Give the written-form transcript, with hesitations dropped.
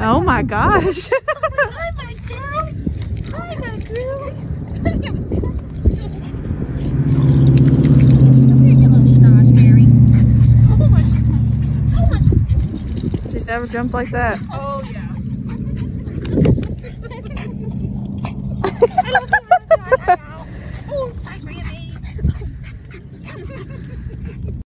Oh my gosh. Hi, my girl. Hi, my girl. Here's your little stars, Mary. Oh my gosh. Oh my gosh. She's never jumped like that. Oh yeah.